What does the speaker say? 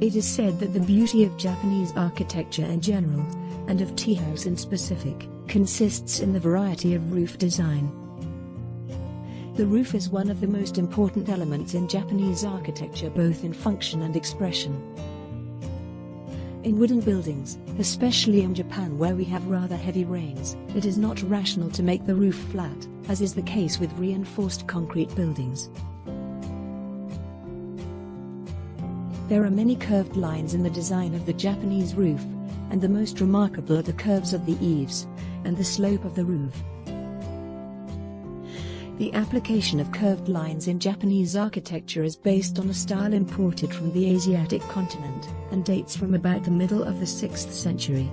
It is said that the beauty of Japanese architecture in general, and of TeaHouse in specific, consists in the variety of roof design. The roof is one of the most important elements in Japanese architecture, both in function and expression. In wooden buildings, especially in Japan where we have rather heavy rains, it is not rational to make the roof flat, as is the case with reinforced concrete buildings. There are many curved lines in the design of the Japanese roof, and the most remarkable are the curves of the eaves and the slope of the roof. The application of curved lines in Japanese architecture is based on a style imported from the Asiatic continent and dates from about the middle of the 6th century.